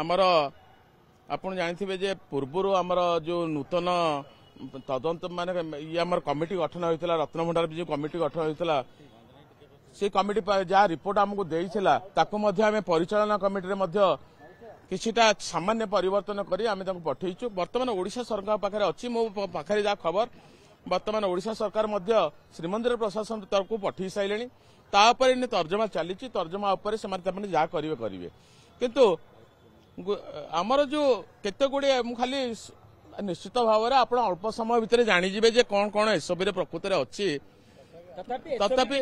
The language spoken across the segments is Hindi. आमर आप जानते जे पूर्वर आमर जो नूतन तदंत मान ये आम कमिटी गठन होता रत्नभंडार जो कमिटी गठन होता से कमिटी जहाँ रिपोर्ट आमको देता परिचालना कमिटी किसीटा सामान्य परिवर्तन करी आम पठेचु बर्तमान ओडिशा सरकार पाखे अच्छी मो पाखे जहाँ खबर बर्तमान ओडिशा सरकार श्रीमंदिर प्रशासन तरफ पठे सारे तर्जमा चली तर्जमा उपर से जहाँ करेंगे करेंगे किंतु आमर जो केते गुड़े खाली निश्चित भाव में आप अल्प समय भितर जाणीजे जे कौन कौन एसओपी प्रकृत अच्छी तथापि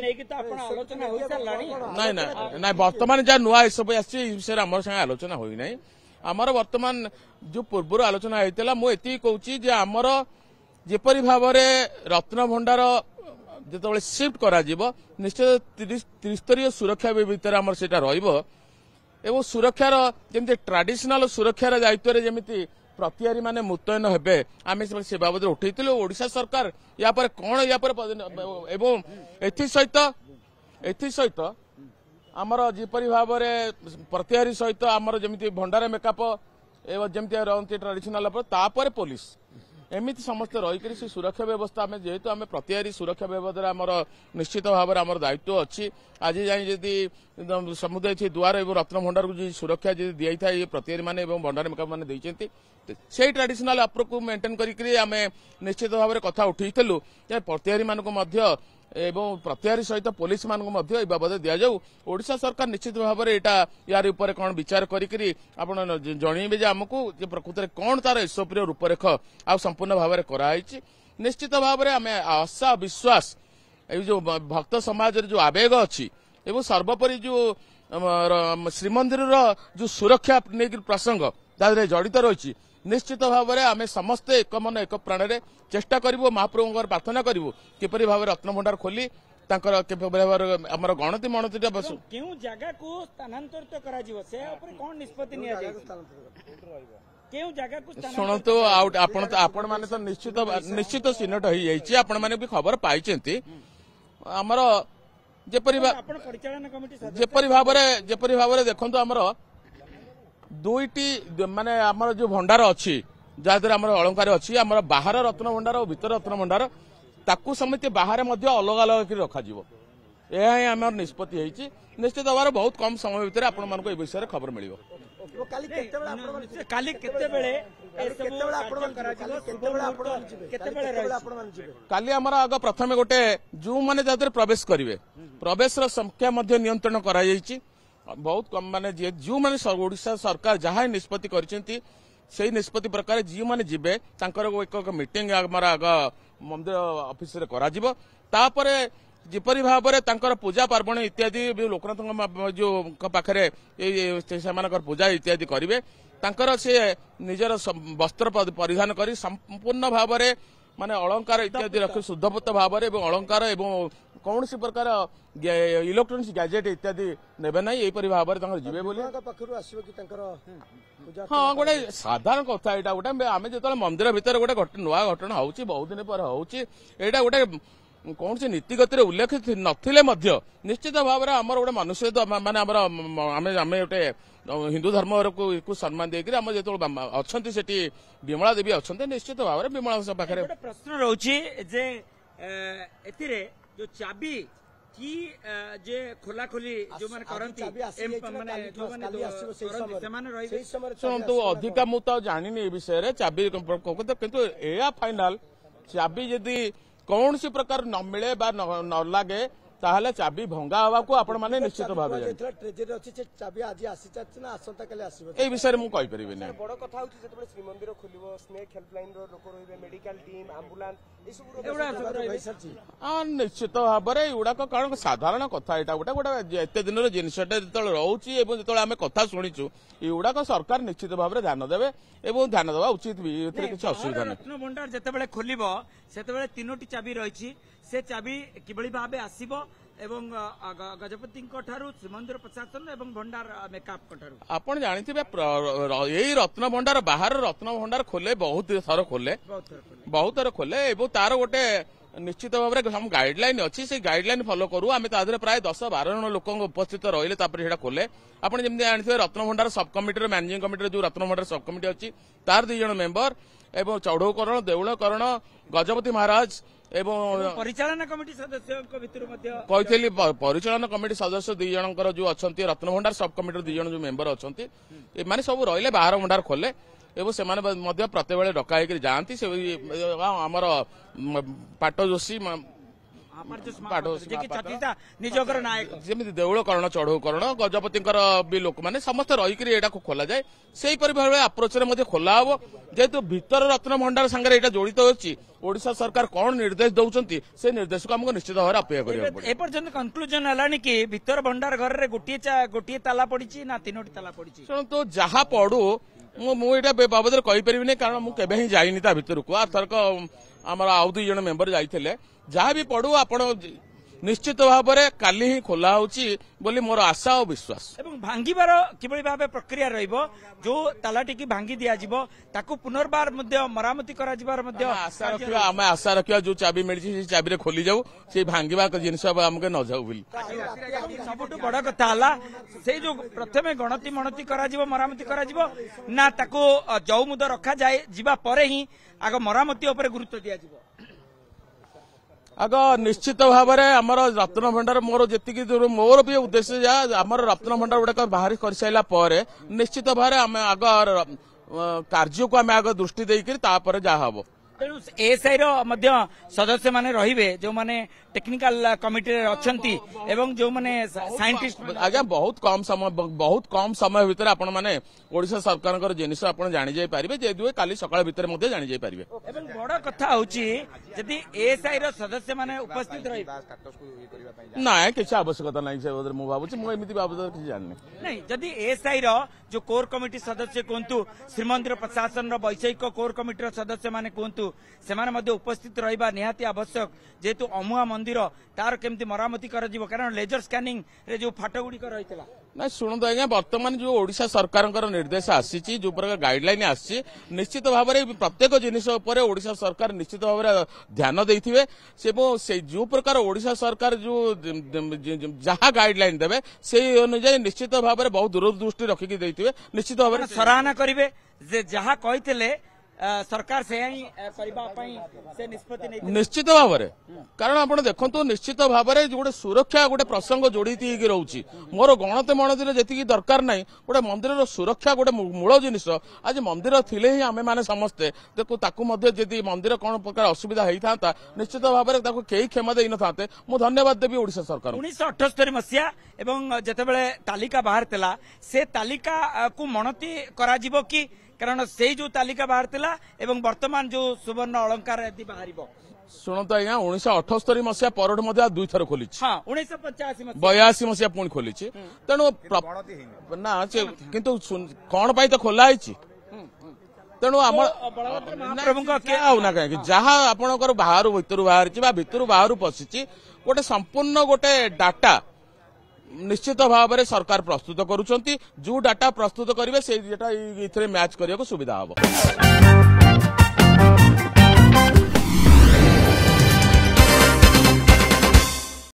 ना ना ना बर्तमान जहाँ नुआ एसओपी आसर आम संगे आलोचना होना आमर बर्तमान जो पूर्वर आलोचना होता मुझे कहूँ जे आमर जेपरी भाव में रत्नभंडार जो सिफ्ट कर निश्चित त्रिस्तरीय सुरक्षा भितर आम से एवं सुरक्षार जमी ट्राडिशनल सुरक्षार दायित्व जमी प्रत्यारी माने मुतयन हे आम से बाबद उठे ओडिशा सरकार या पर कौन या पर एवं एथसत आमर जेपरी भाव में प्रत्यारी सहित आमर जमी भंडार मेकअप एवं जमी रही ट्राडिशनल तापर पुलिस एमती समस्त रहीकि से सुरक्षा व्यवस्था आम जेहेतु आम प्रत्यारी सुरक्षा व्यवस्था आम निश्चित भाव में आम दायित्व अच्छी आज जाए समुदाय द्वार और रत्नभंडार को सुरक्षा दी था प्रत्यारी माने भंडार मेकअप मैंने से ट्राडिशनल अप्रोच को मेंटेन करें आम निश्चित भाव में कथा उठेलु प्रत्यारी मान प्रत्यारी सहित पुलिस मानू बाबद दि जाऊ ओडिशा सरकार निश्चित भाव में यार उपर कौन विचार करी जनइबे आमको प्रकृत में कौन तार एसओपी रूपरेख आ संपूर्ण भाव में कराई निश्चित भाव में आम आशा विश्वास जो भक्त समाज जो आवेग अच्छी एवं सर्वोपरि जो श्रीमंदिर जो सुरक्षा लेकिन प्रसंग तादरे जड़ित रही निश्चित भाव में आम समस्ते एक मन एक प्राण में चेष्टा करूँ महाप्रभु प्रार्थना करूँ किपर भाव रत्नभंडार खोली गणति मणती जगह को स्थानांतरित शुणु आप निश्चित चिन्हट हो आपण मैंने भी खबर पाई आमर जेपरी भाव में देखो आमर दुईटी माने आमर जो भंडार अच्छी जहाद्वारा आम अलंकार अच्छी आम बाहर रत्नभंडार और भीतर रत्नभंडार ताकू समिति बाहर अलग अलग कर रखा यह आम निष्पत्ति होती निश्चित भाव बहुत कम समय भितर आपय में खबर मिल काली आमर आग प्रथम गोटे जो मैंने जहां प्रवेश करेंगे प्रवेश संख्या नियंत्रण कर बहुत कम माने जो माने ओडिशा सरकार जहाँ निष्पत्ति करिसेंती सही निष्पत्ति प्रकार जो माने जीवे तांकर एक मीटिंग आमर आग मंदिर ऑफिस रे करा जीवो तापरे जिपरी भाव में तांकर पूजा पार्वण इत्यादि लोकनाथ जो पाखे से पूजा इत्यादि करेंगे तांकर से निजर वस्त्र परिधान कर संपूर्ण भाव में माने अलंकार इत्यादि रखे शुद्धपत भाव में अलंकार एवं कौन सी प्रकार इलेक्ट्रोनिक्स गैजेट इत्यादि नेबे ना यहीपरि भाव में जीवे बोली हाँ गोटे साधारण कथा यहाँ गोटे आम जो मंदिर भितर गोटे नुआ घटना हो बहुत दिन पर होटा गोटे कौन से नीतिगतिर उल्लेख नथिले निश्चित भाव में आमर गोटे मनुष्य मानने गोटे हिंदू धर्म को सम्मान देकर आम जो अच्छा से विमला देवी अच्छा निश्चित भाव में विमला पाखे प्रश्न रोचे जो चाबी की जे खोला खोली जो माने करंती तो अधिका मु जानी विषय में चाबी किंतु ए फाइनल चाबी यदि कौन सी प्रकार न मिले बा न लगे ताहले चाबी भंगा हवा को आपण माने निश्चित भाबे ट्रेजरी अछि से चाबी आज आसी जाछ ना आसंता काले आसीबो ए विषय रे मु कहि परिबे नै बड कथा होछि जेतबे श्रीमंदिर खुलिबो स्नेक हेल्पलाइन रो लोक रोइबे मेडिकल टीम एम्बुलेंस ए सब रो निश्चित भाबरे उडा को कारण साधारण कथा एटा गोटा गोटा एते दिन रो जिनसटे जतल रहउछि एवं जतल हमें कथा सुनिछु इ उडा को सरकार निश्चित भाबरे ध्यान देबे एवं ध्यान देबा उचित भी एते किछ असुविधा नै रत्नभंडार जेतेबेले खुलिबो सेतेबेले तीनोटी चाबी रहिछि से चाबी किबळी भाबे आसीबो एवं गजपति श्रीमंदिर प्रशासन एवं भंडार मेकअप आप जानते यही रत्नभंडार बाहर रत्नभंडार खोले बहुत थर खोले तार गोटे निश्चित भाव में गाइडलाइन अच्छी से गाइडलाइन फॉलो करूँ आम तरह प्राय 10-12 जन लोक उपस्थित रही खोले आपड़ जमी आनी रत्नभंडार सब कमिटी मैनेजिंग कमिटी जो रत्नभंडार सब कमिटी अच्छी तार 2 जन मेंबर एवं चौड़ौकरण देऊलकरण गजपति महाराज परिचालना कमिटी सदस्य परिचालना कमिटी सदस्य 2 जन जो अच्छा रत्नभंडार सब कमिटी 2 जन जो मेंबर अच्छा मैंने सब रही बाहर भंडार खोले प्रत्येक बेले डका जाती आमर पाट जोशी जमी देऊलकरण चढ़ौकरण गजपति भी लोक मैंने समस्त रही खोल जाए से भाव आप्रोच खोला हम जेहतु भीतर रत्नभंडार सांगे यहाँ जोड़ित अच्छी ओडिशा सरकार कौन निर्देश दौरान से निर्देश को आमको निश्चित भाव अपेक्षा कंक्लूजन है कि भीतर भंडार घर में गोटे ताला पड़ी ना 3 ताला पड़ी शुणु जहाँ पड़ू मुझे बाबद कहीपरि कारण मुझे ही जाइनी भर को आरक आम आउ 2 जन मेंबर जाते जहाँ भी पड़ू आप निश्चित भाव में काली ही खोला बोली मोर आशा और विश्वास एवं भांगिबार किभली भाव प्रक्रिया रहिबो जो तालाटी की भांगी दिया जिवो ताकु पुनर्बार मरामती करा जिवार मध्य आशा रखिया जो चाबी मिलि से चाबी रे खोली जाऊ से भांगिबा जिंस हमके न जाऊ बोली सबटु बड़ कथा हला से जो प्रथम गणति मणति करा जिवो मरामती करा जिवो ना ताकु जौमुद रखा जाए जिवा परे ही आग मरामती ऊपर गुरुत्व दिया जिवो आग निश्चित भाव में आम रत्नभंडार मोर जी मोर भी उद्देश्य जहाँ आम रत्नभंडार गुड़ाक बाहर कर सारापर निश्चित भाव में आग कार्य को आम आग दृष्टि देकर जहाँ हम तेणु एएसआई सदस्य माने रहिबे जो माने टेक्निकल कमिटी रे अछंती एवं जो माने साइंटिस्ट आज्ञा बहुत कम समय भितर आपण माने ओडिसा सरकारनकर जिनिस आपण जानि जाय पारिबे जे दुए काली सकाळ भितर मध्ये जानि जाय पारिबे एवं बडा कथा होची जदी एएसआई रो सदस्य माने उपस्थित रहिबे नाय किछ आवश्यकता नाय से मु भाबुची मु एमिति बाबद किछ जानने नाय जदी एएसआई रो जो कोर कमिटी सदस्य कोंतु श्रीमंदिर प्रशासन रो वैषयिक कोर कमिटी रो सदस्य माने कोंतु सेमाने उपस्थित रहिबा निहाती आवश्यक जेतु अमुआ मंदिर तार केमती मरामती कर जीव कारण लेजर स्कैनिंग रे जो फाटगुडी कर रहितला ना सुनंत आज्ञा वर्तमान जो ओडिशा सरकार निर्देश आसी जो प्रकार गाइडलाइन आसी निश्चित भाव में प्रत्येक जिनिस उपर ओडिशा सरकार निश्चित भाव में ध्यान देथिबे से जो प्रकार ओडिशा सरकार जो जहाँ गाइडलाइन देवे से अनुसार निश्चित भाव में बहुत दूरदृष्टि रखिकी देथिबे निश्चित भाव में सराहना करिवे जे जहाँ कहितले सरकार से ही निष्पत्ति निश्चित भाव में कारण आप देखो निश्चित भाव में गोटे सुरक्षा गोटे प्रसंग जोड़ी रोचे मोर गणते मणतिर जी दरकार ना गोटे मंदिर सुरक्षा गोटे मूल जिनिस आज मंदिर थिले ही आमे माने समस्ते देखो ताकू जदि मंदिर कौन प्रकार असुविधा होता निश्चित भाव में कई क्षमा दे न थाते मु धन्यवाद देवी ओडिशा सरकार 1978 मसीहा एवं जतबेले तालिका बाहर थिला से तालिका को मणति करा जिवो कि कारण से जो तालिका बाहर थिला एवं वर्तमान जो सुवर्ण अलंकार बाहर शुणत आज्ञा 1978 मसीहा पर दुई थर खोली 1982 मसीहा पुणी खोली तेणु ना किंतु कौन पाई तो खोला तेणु आना कहीं जहाँ आपणकर बाहर भीतर बाहर पशिची गोटे संपूर्ण गोटे डाटा निश्चित भाव में सरकार प्रस्तुत करुँच जो डाटा प्रस्तुत करेंगे से डाटा मैच करने को सुविधा होगा।